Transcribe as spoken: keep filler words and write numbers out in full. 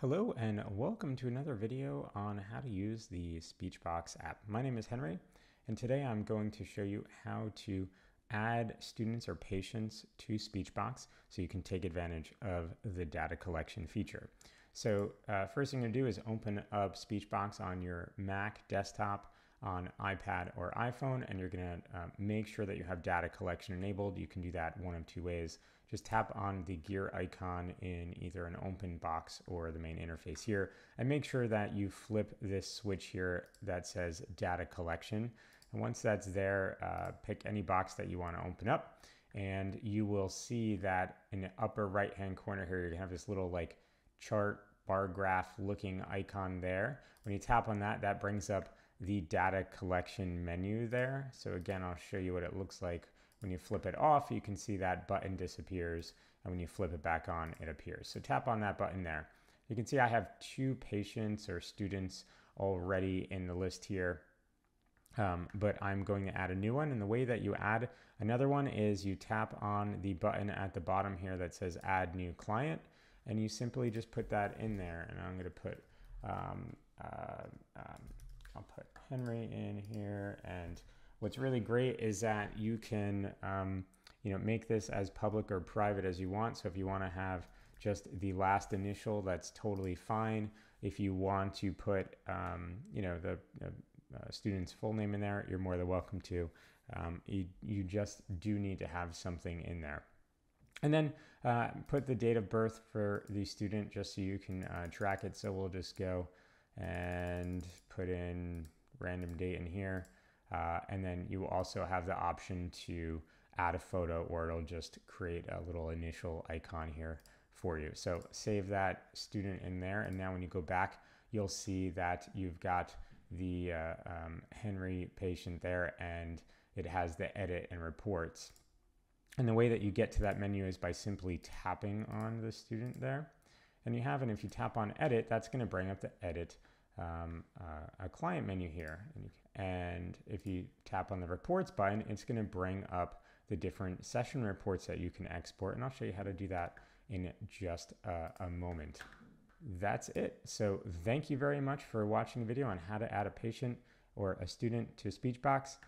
Hello and welcome to another video on how to use the SpeechBox app. My name is Henry, and today I'm going to show you how to add students or patients to SpeechBox so you can take advantage of the data collection feature. So uh, first thing to do is open up SpeechBox on your Mac desktop, on iPad or iPhone, and you're gonna uh, make sure that you have data collection enabled. You can do that one of two ways. Just tap on the gear icon in either an open box or the main interface here, and make sure that you flip this switch here that says data collection. And once that's there, uh, pick any box that you wanna open up, and you will see that in the upper right-hand corner here, you're gonna have this little like chart bar graph looking icon there. When you tap on that, that brings up the data collection menu there. So again, I'll show you what it looks like. When you flip it off, you can see that button disappears, and when you flip it back on, it appears. So tap on that button there. You can see I have two patients or students already in the list here. Um, but I'm going to add a new one, and the way that you add another one is you tap on the button at the bottom here that says add new client, and you simply just put that in there. And I'm going to put um, uh, um, I'll put Henry in here. And what's really great is that you can um, you know, make this as public or private as you want. So if you want to have just the last initial, that's totally fine. If you want to put um, you know, the uh, Uh, student's full name in there, you're more than welcome to. Um, you, you just do need to have something in there. And then uh, put the date of birth for the student just so you can uh, track it. So we'll just go and put in random date in here. Uh, and then you also have the option to add a photo, or it'll just create a little initial icon here for you. So save that student in there. And now when you go back, you'll see that you've got the uh, um, Henry patient there, and it has the edit and reports. And the way that you get to that menu is by simply tapping on the student there. And you have, and if you tap on edit, that's going to bring up the edit um, uh, a client menu here. And, you can, and if you tap on the reports button, it's going to bring up the different session reports that you can export. And I'll show you how to do that in just uh, a moment. That's it. So thank you very much for watching the video on how to add a patient or a student to SpeechBox.